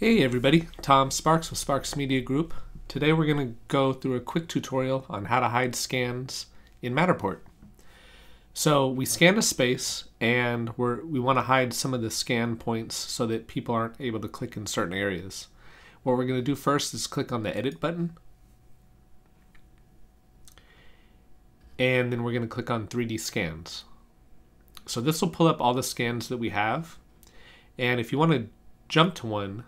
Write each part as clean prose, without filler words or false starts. Hey everybody, Tom Sparks with Sparks Media Group. Today we're going to go through a quick tutorial on how to hide scans in Matterport. So we scanned a space and we want to hide some of the scan points so that people aren't able to click in certain areas. What we're going to do first is click on the edit button. And then we're going to click on 3D scans. So this will pull up all the scans that we have. And if you want to jump to one,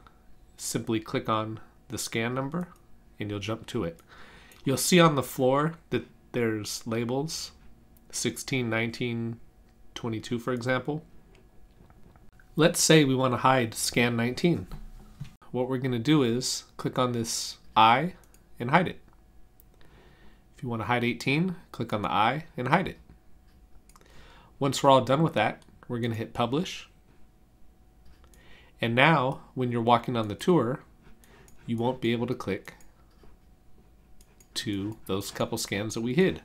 simply click on the scan number and you'll jump to it. You'll see on the floor that there's labels 16, 19, 22, for example. Let's say we want to hide scan 19. What we're going to do is click on this eye and hide it. If you want to hide 18, click on the eye and hide it. Once we're all done with that, we're going to hit publish. And now, when you're walking on the tour, you won't be able to click to those couple scans that we hid.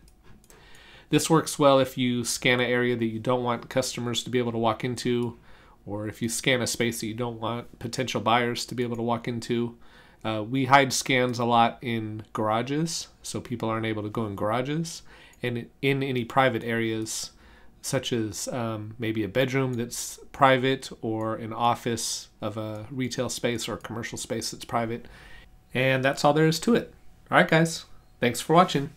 This works well if you scan an area that you don't want customers to be able to walk into, or if you scan a space that you don't want potential buyers to be able to walk into. We hide scans a lot in garages, so people aren't able to go in garages, and in any private areas, such as maybe a bedroom that's private, or an office of a retail space or a commercial space that's private. And that's all there is to it. All right, guys. Thanks for watching.